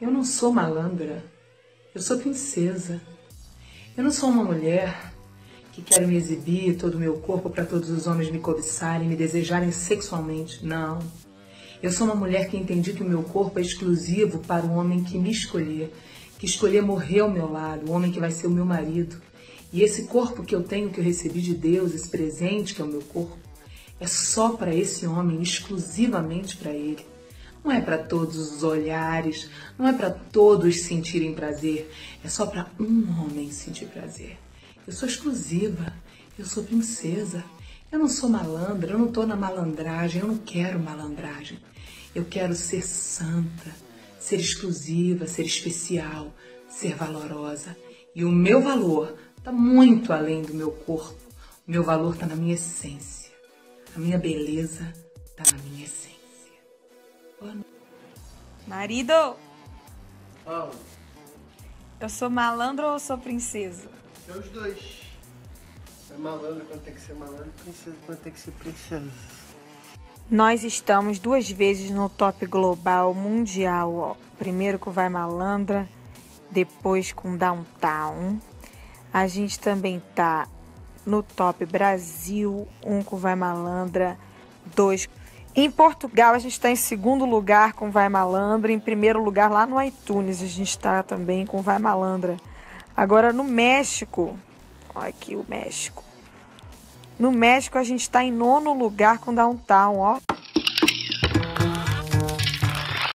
Eu não sou malandra, eu sou princesa. Eu não sou uma mulher que quero me exibir todo o meu corpo para todos os homens me cobiçarem, me desejarem sexualmente, não. Eu sou uma mulher que entendi que o meu corpo é exclusivo para o homem que me escolher, que escolher morrer ao meu lado, o homem que vai ser o meu marido. E esse corpo que eu tenho, que eu recebi de Deus, esse presente que é o meu corpo, é só para esse homem, exclusivamente para ele. Não é para todos os olhares, não é para todos sentirem prazer, é só para um homem sentir prazer. Eu sou exclusiva, eu sou princesa, eu não sou malandra, eu não tô na malandragem, eu não quero malandragem. Eu quero ser santa, ser exclusiva, ser especial, ser valorosa. E o meu valor tá muito além do meu corpo, o meu valor tá na minha essência, a minha beleza tá na minha essência. Marido, oh. Eu sou malandro ou sou princesa? É os dois. É malandro quando tem que ser malandro, princesa quando tem que ser princesa. Nós estamos duas vezes no top global mundial, ó. Primeiro com Vai Malandra, depois com Downtown. A gente também tá no top Brasil, um com Vai Malandra, dois. Em Portugal, a gente está em segundo lugar com Vai Malandra. Em primeiro lugar, lá no iTunes, a gente está também com Vai Malandra. Agora, no México... Olha aqui o México. No México, a gente está em nono lugar com Downtown, ó.